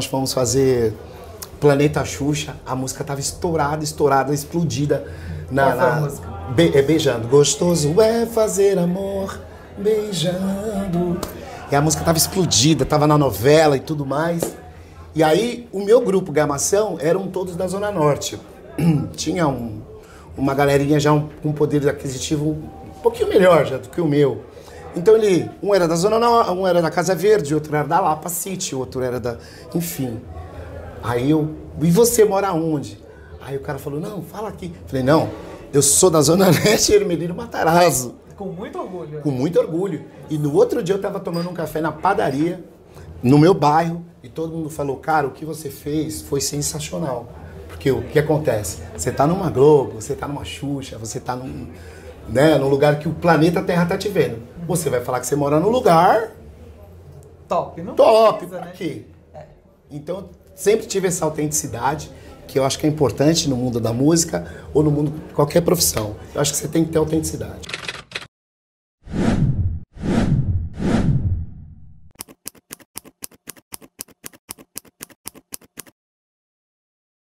Nós fomos fazer Planeta Xuxa, a música tava estourada, explodida. Beijando. Gostoso é fazer amor, beijando. E a música tava explodida, tava na novela e tudo mais. E aí, o meu grupo Gamação eram todos da Zona Norte. Tinha uma galerinha já com poder aquisitivo um pouquinho melhor já do que o meu. Então um era da Zona Norte, um era da Casa Verde, outro era da Lapa City, outro era da... Enfim. Aí e você mora onde? Aí o cara falou, não, fala aqui. Falei, não, eu sou da Zona Leste, Ermelino Matarazzo. Com muito orgulho. Com muito orgulho. E no outro dia eu tava tomando um café na padaria, no meu bairro, e todo mundo falou, cara, o que você fez foi sensacional. Porque o que acontece? Você tá numa Globo, você tá numa Xuxa, você tá num lugar que o planeta Terra tá te vendo. Você vai falar que você mora num lugar... Top, não? Top, precisa, aqui. Né? É. Então, sempre tive essa autenticidade, que eu acho que é importante no mundo da música ou no mundo de qualquer profissão. Eu acho que você tem que ter autenticidade.